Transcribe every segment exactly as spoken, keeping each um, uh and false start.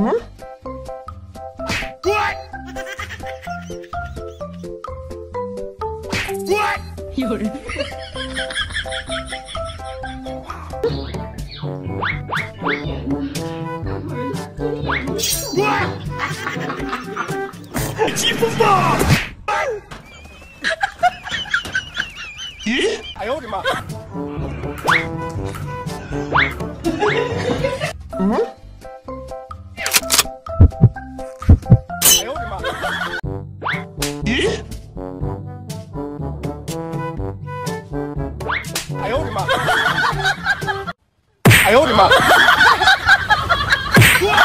Huh? What? What? You're... What? Cheap bomb! I hold him up. Huh? I hold him up. Huh? I hold him up. What?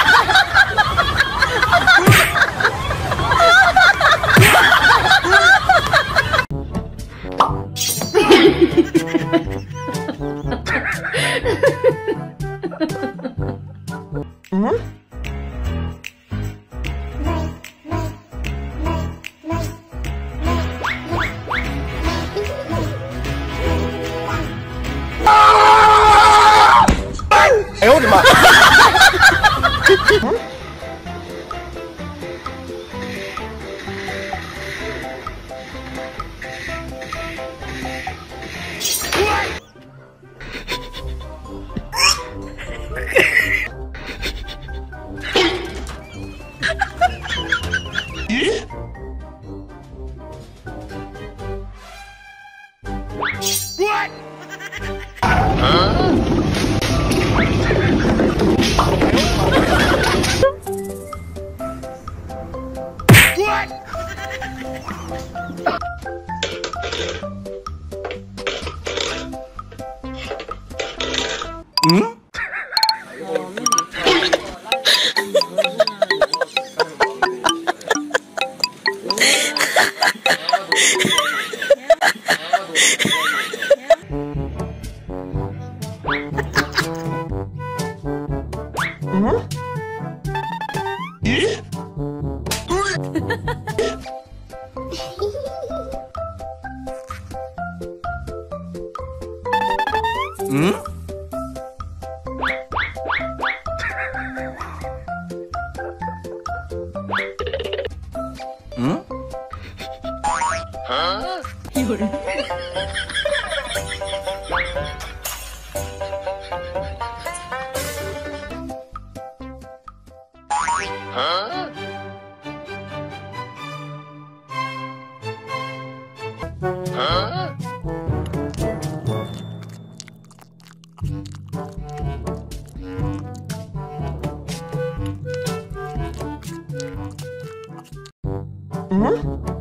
Huh? Hmm? Huh? Yeah? Hmm? Hmm? Huh? Huh? Huh? Huh?